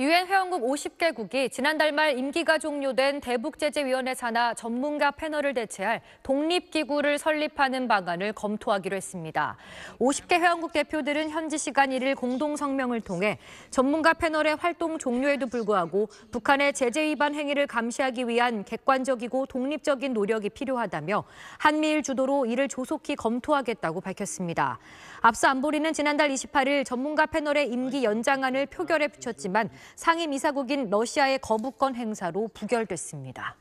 UN 회원국 50개국이 지난달 말 임기가 종료된 대북제재위원회 산하 전문가 패널을 대체할 독립기구를 설립하는 방안을 검토하기로 했습니다. 50개 회원국 대표들은 현지 시간 1일 공동성명을 통해 전문가 패널의 활동 종료에도 불구하고 북한의 제재 위반 행위를 감시하기 위한 객관적이고 독립적인 노력이 필요하다며 한미일 주도로 이를 조속히 검토하겠다고 밝혔습니다. 앞서 안보리는 지난달 28일 전문가 패널의 임기 연장안을 표결에 붙였지만 상임이사국인 러시아의 거부권 행사로 부결됐습니다.